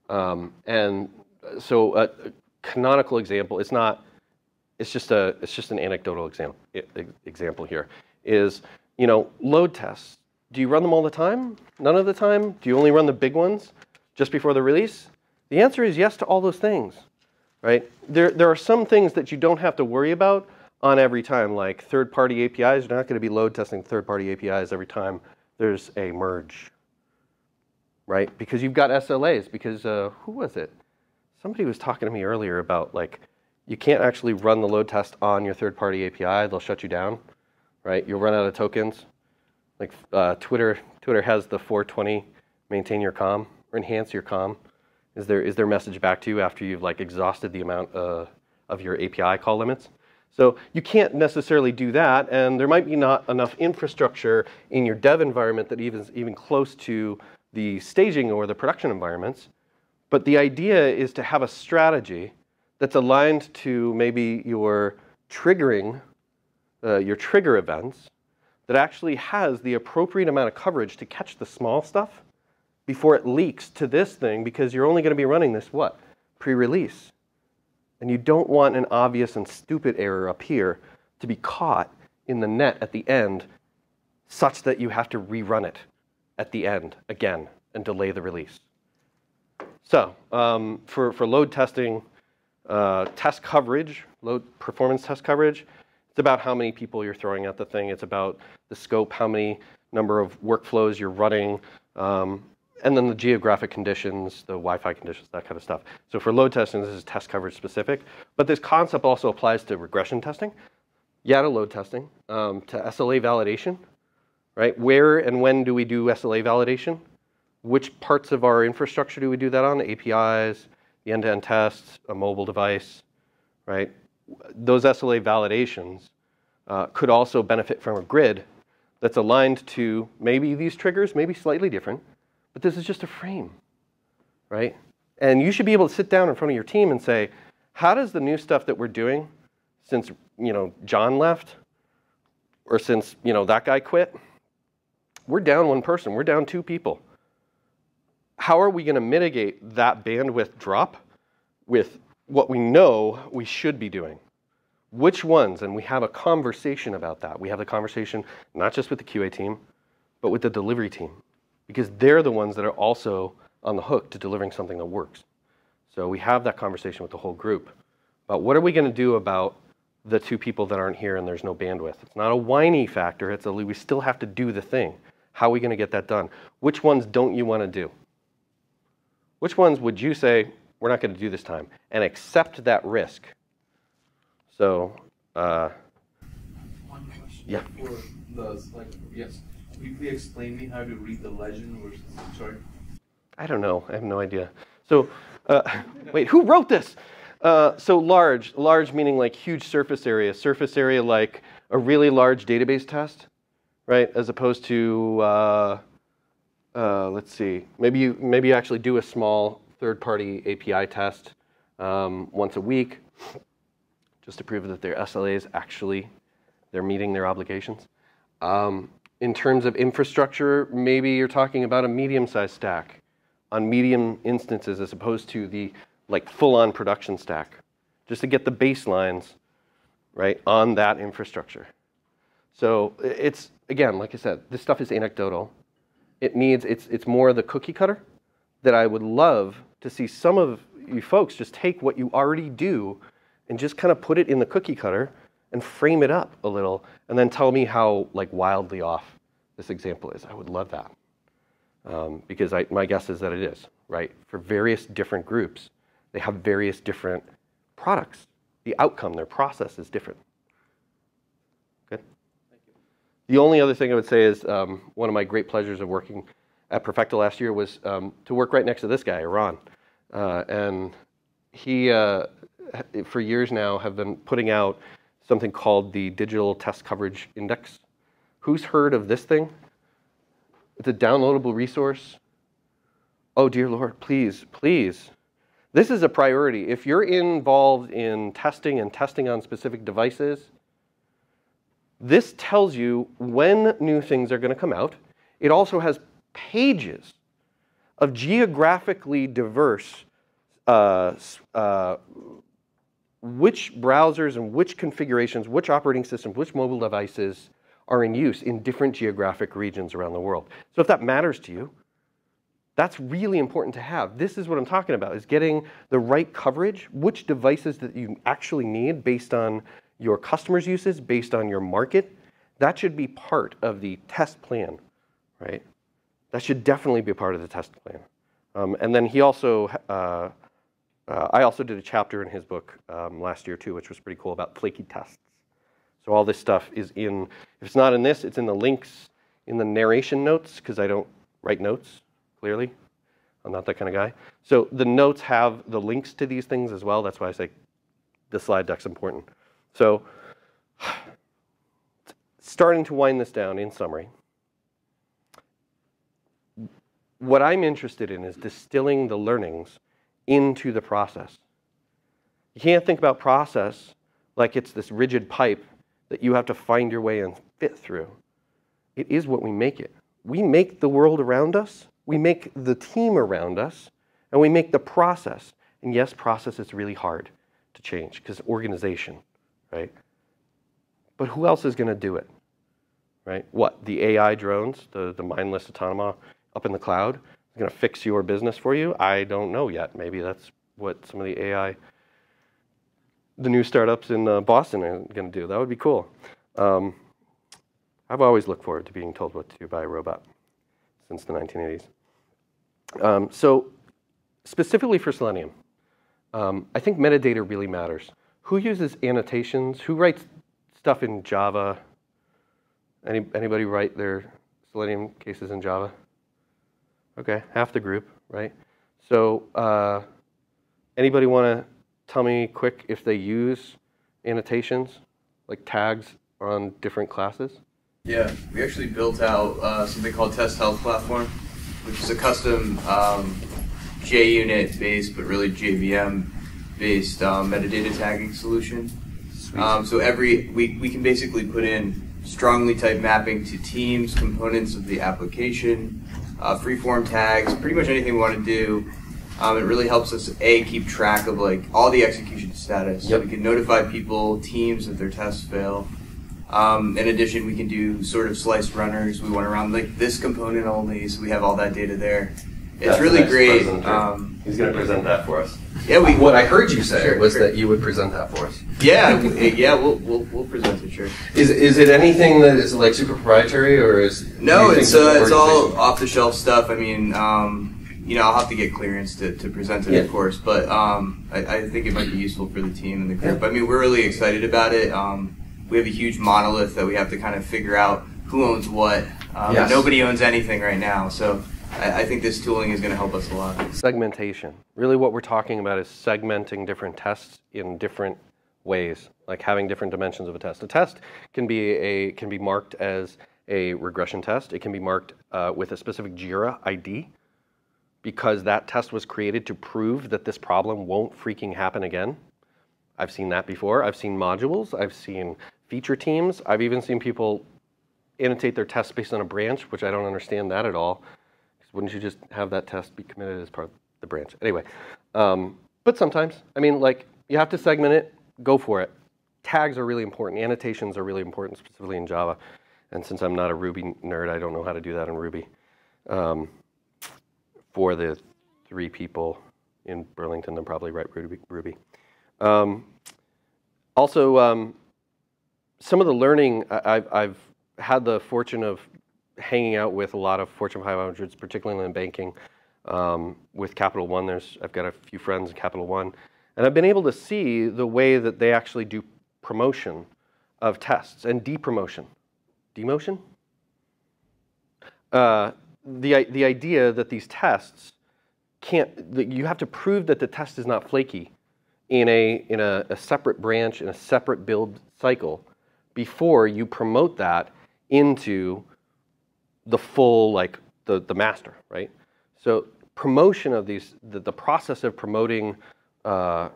Um, and so a, a canonical example, it's not, it's just, a, it's just an anecdotal example, example here, is, you know, load tests. Do you run them all the time? None of the time? Do you only run the big ones just before the release? The answer is yes to all those things, right? There, there are some things that you don't have to worry about on every time, like third-party A P Is. You're not going to be load testing third-party A P Is every time there's a merge, right? Because you've got S L As. Because uh, who was it? Somebody was talking to me earlier about, like, you can't actually run the load test on your third-party A P I. They'll shut you down, right? You'll run out of tokens. Like uh, Twitter, Twitter has the four twenty maintain your com or enhance your com. Is there is their message back to you after you've, like, exhausted the amount uh, of your A P I call limits? So you can't necessarily do that, and there might be not enough infrastructure in your dev environment that even is even close to the staging or the production environments. But the idea is to have a strategy that's aligned to maybe your triggering, uh, your trigger events, that actually has the appropriate amount of coverage to catch the small stuff before it leaks to this thing, because you're only going to be running this, what, pre-release. And you don't want an obvious and stupid error up here to be caught in the net at the end, such that you have to rerun it at the end again and delay the release. So um, for, for load testing, uh, test coverage, load performance test coverage, It's about how many people you're throwing at the thing. It's about the scope, how many number of workflows you're running, um, and then the geographic conditions, the Wi-Fi conditions, that kind of stuff. So for load testing, this is test coverage specific. But this concept also applies to regression testing, yeah, to load testing, um, to S L A validation, right? Where and when do we do S L A validation? Which parts of our infrastructure do we do that on? A P Is, the end-to-end tests, a mobile device, right? Those S L A validations uh, could also benefit from a grid that's aligned to maybe these triggers, maybe slightly different, but this is just a frame, right? And you should be able to sit down in front of your team and say, how does the new stuff that we're doing since, you know, John left, or since, you know, that guy quit, we're down one person, we're down two people. How are we going to mitigate that bandwidth drop with what we know we should be doing? Which ones? And we have a conversation about that. We have the conversation not just with the Q A team, but with the delivery team, because they're the ones that are also on the hook to delivering something that works. So we have that conversation with the whole group about what are we going to do about the two people that aren't here and there's no bandwidth. It's not a whiny factor. It's a, we still have to do the thing. How are we going to get that done? Which ones don't you want to do? Which ones would you say, we're not going to do this time, and accept that risk? So, uh, one question. Yeah. For the, like, yes. Briefly explain me how to read the legend versus the chart. I don't know. I have no idea. So, uh, wait, who wrote this? Uh, so large, large meaning like huge surface area, surface area like a really large database test, right? As opposed to, uh, Uh, let's see, maybe you, maybe you actually do a small third-party A P I test um, once a week just to prove that their S L As actually, they're meeting their obligations. Um, in terms of infrastructure, maybe you're talking about a medium-sized stack on medium instances as opposed to the like full-on production stack, just to get the baselines right on that infrastructure. So it's, again, like I said, this stuff is anecdotal. It needs, it's, it's more the cookie cutter that I would love to see some of you folks just take what you already do and just kind of put it in the cookie cutter and frame it up a little and then tell me how like wildly off this example is. I would love that um, because I, my guess is that it is, right? For various different groups, they have various different products. The outcome, their process is different. The only other thing I would say is um, one of my great pleasures of working at Perfecto last year was um, to work right next to this guy, Ron. Uh, and he, uh, for years now, have been putting out something called the Digital Test Coverage Index. Who's heard of this thing? It's a downloadable resource. Oh, dear Lord, please, please. This is a priority. If you're involved in testing and testing on specific devices, this tells you when new things are going to come out. It also has pages of geographically diverse uh, uh, which browsers and which configurations, which operating systems, which mobile devices are in use in different geographic regions around the world. So if that matters to you, that's really important to have. This is what I'm talking about, is getting the right coverage, which devices that you actually need based on your customers' uses, based on your market. That should be part of the test plan, right? That should definitely be part of the test plan. Um, and then he also, uh, uh, I also did a chapter in his book um, last year too, which was pretty cool, about flaky tests. So all this stuff is in, if it's not in this, it's in the links in the narration notes, because I don't write notes, clearly. I'm not that kind of guy. So the notes have the links to these things as well. That's why I say the slide deck's important. So, starting to wind this down, in summary, what I'm interested in is distilling the learnings into the process. You can't think about process like it's this rigid pipe that you have to find your way and fit through. It is what we make it. We make the world around us, we make the team around us, and we make the process. And yes, process is really hard to change because organization. Right? But who else is going to do it? Right? What? The A I drones, the, the mindless autonoma up in the cloud is going to fix your business for you? I don't know yet. Maybe that's what some of the A I the new startups in uh, Boston are going to do. That would be cool. Um, I've always looked forward to being told what to do by a robot since the nineteen eighties. Um, so specifically for Selenium, um, I think metadata really matters. Who uses annotations? Who writes stuff in Java? Any, anybody write their Selenium cases in Java? Okay, half the group, right? So uh, anybody want to tell me quick if they use annotations, like tags on different classes? Yeah, we actually built out uh, something called Test Health Platform, which is a custom um, JUnit-based, but really J V M-based um, metadata tagging solution. Um, so every we, we can basically put in strongly typed mapping to teams, components of the application, uh, freeform tags, pretty much anything we want to do. Um, it really helps us, A, keep track of like all the execution status. Yep. So we can notify people, teams, if their tests fail. Um, in addition, we can do sort of sliced runners. We went around like this component only, so we have all that data there. It's That's really nice great. Um, He's going to present that for us. Yeah, we, what I heard you say sure, was sure. that you would present that for us. Yeah, we, yeah, we'll, we'll we'll present it. Sure. Is is it anything that is like super proprietary or is? No, it's uh, it's all off the shelf stuff. I mean, um, you know, I'll have to get clearance to, to present it, yeah. of course. But um, I, I think it might be useful for the team and the group. Yeah. I mean, we're really excited about it. Um, we have a huge monolith that we have to kind of figure out who owns what. Um, yes. Nobody owns anything right now, so. I think this tooling is going to help us a lot. Segmentation. Really what we're talking about is segmenting different tests in different ways, like having different dimensions of a test. A test can be, a, can be marked as a regression test. It can be marked uh, with a specific JIRA I D because that test was created to prove that this problem won't freaking happen again. I've seen that before. I've seen modules. I've seen feature teams. I've even seen people annotate their tests based on a branch, which I don't understand that at all. Wouldn't you just have that test be committed as part of the branch? Anyway, um, but sometimes, I mean, like, you have to segment it, go for it. Tags are really important. Annotations are really important, specifically in Java. And since I'm not a Ruby nerd, I don't know how to do that in Ruby. Um, for the three people in Burlington, they'll probably write Ruby. Ruby. Um, also, um, some of the learning, I, I've, I've had the fortune of hanging out with a lot of Fortune five hundreds, particularly in banking. Um, with Capital One, there's I've got a few friends in Capital One, and I've been able to see the way that they actually do promotion of tests and depromotion, demotion. Uh, the the idea that these tests can't that you have to prove that the test is not flaky in a in a, a separate branch in a separate build cycle before you promote that into the full, like, the, the master, right? So promotion of these, the, the process of promoting uh,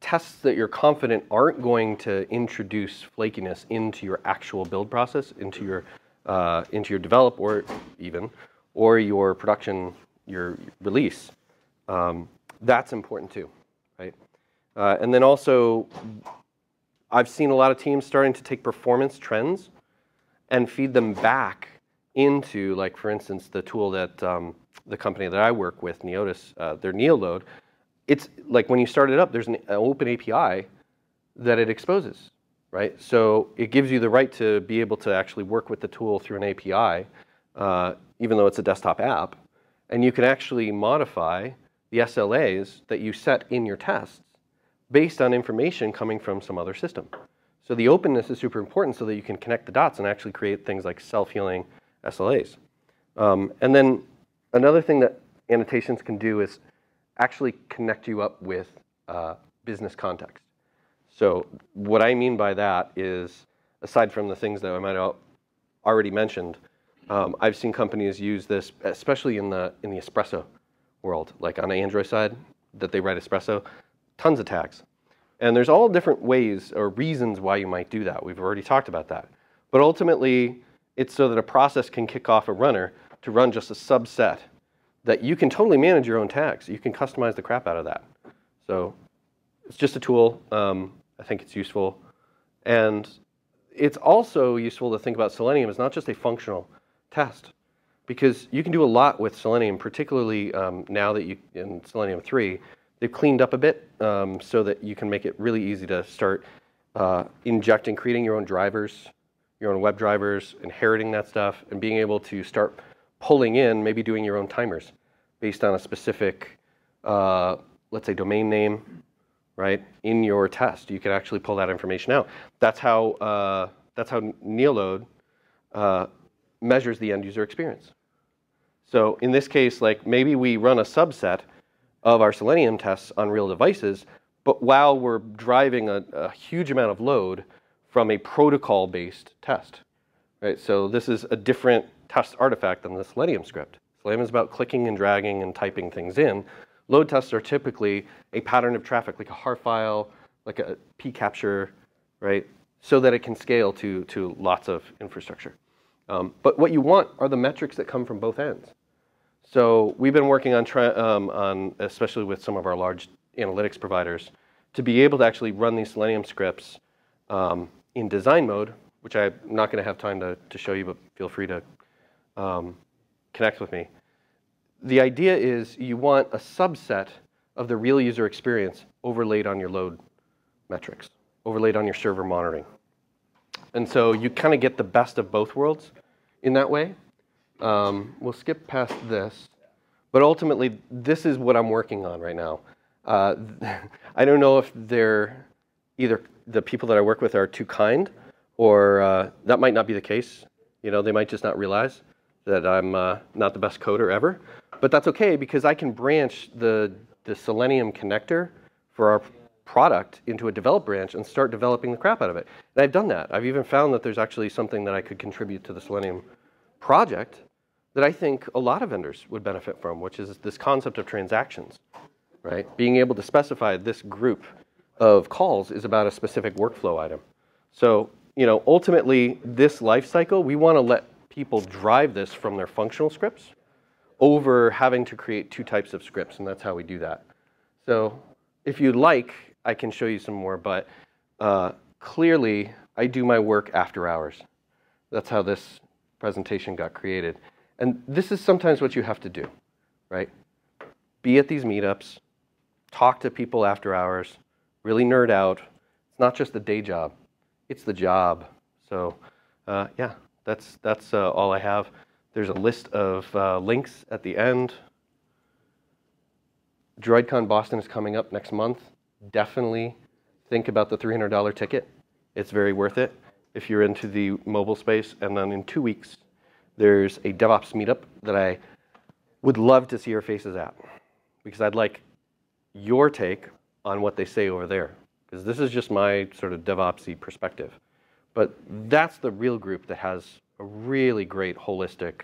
tests that you're confident aren't going to introduce flakiness into your actual build process, into your, uh, into your develop or even, or your production, your release. Um, that's important too, right? Uh, and then also, I've seen a lot of teams starting to take performance trends and feed them back into, like, for instance, the tool that um, the company that I work with, Neotis, uh, their NeoLoad, it's like when you start it up, there's an open A P I that it exposes, right? So it gives you the right to be able to actually work with the tool through an A P I, uh, even though it's a desktop app, and you can actually modify the S L As that you set in your tests based on information coming from some other system. So the openness is super important so that you can connect the dots and actually create things like self-healing S L As. Um, and then another thing that annotations can do is actually connect you up with uh, business context. So what I mean by that is, aside from the things that I might have already mentioned, um, I've seen companies use this, especially in the, in the Espresso world, like on the Android side, that they write Espresso, tons of tags. And there's all different ways or reasons why you might do that. We've already talked about that. But ultimately, it's so that a process can kick off a runner to run just a subset that you can totally manage your own tags. You can customize the crap out of that. So it's just a tool. Um, I think it's useful. And it's also useful to think about Selenium as not just a functional test, because you can do a lot with Selenium, particularly um, now that you in Selenium three, They've cleaned up a bit um, so that you can make it really easy to start uh, injecting, creating your own drivers, your own web drivers, inheriting that stuff, and being able to start pulling in, maybe doing your own timers based on a specific, uh, let's say, domain name, right? In your test, you can actually pull that information out. That's how uh, that's how NeoLoad uh, measures the end user experience. So in this case, like maybe we run a subset of our Selenium tests on real devices, but while we're driving a, a huge amount of load from a protocol-based test, right? So this is a different test artifact than the Selenium script. Selenium is about clicking and dragging and typing things in. Load tests are typically a pattern of traffic, like a H A R file, like a p-capture, right? So that it can scale to, to lots of infrastructure. Um, but what you want are the metrics that come from both ends. So we've been working on, try, um, on, especially with some of our large analytics providers, to be able to actually run these Selenium scripts um, in design mode, which I'm not going to have time to, to show you, but feel free to um, connect with me. The idea is you want a subset of the real user experience overlaid on your load metrics, overlaid on your server monitoring. And so you kind of get the best of both worlds in that way. Um, we'll skip past this, but ultimately this is what I'm working on right now. Uh, I don't know if they're either the people that I work with are too kind, or uh, that might not be the case. You know, they might just not realize that I'm uh, not the best coder ever, but that's okay because I can branch the the Selenium connector for our product into a develop branch and start developing the crap out of it. And I've done that. I've even found that there's actually something that I could contribute to the Selenium project that I think a lot of vendors would benefit from, which is this concept of transactions, right? Being able to specify this group of calls is about a specific workflow item. So, you know, ultimately this life cycle, we want to let people drive this from their functional scripts over having to create two types of scripts, and that's how we do that. So if you'd like, I can show you some more, but uh, clearly I do my work after hours. That's how this presentation got created. And this is sometimes what you have to do, right? Be at these meetups, talk to people after hours, really nerd out. It's not just the day job, it's the job. So uh, yeah, that's, that's uh, all I have. There's a list of uh, links at the end. DroidCon Boston is coming up next month. Definitely think about the three hundred dollar ticket. It's very worth it if you're into the mobile space. And then in two weeks, there's a DevOps meetup that I would love to see your faces at, because I'd like your take on what they say over there, because this is just my sort of DevOpsy perspective. But that's the real group that has a really great, holistic,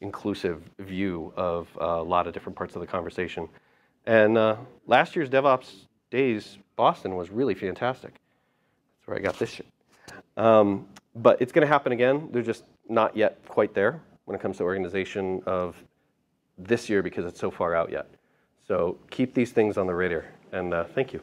inclusive view of a lot of different parts of the conversation. And uh, last year's DevOps Days Boston was really fantastic. That's where I got this shit. Um, but it's going to happen again. They're just not yet quite there when it comes to organization of this year because it's so far out yet. So keep these things on the radar. And uh, thank you.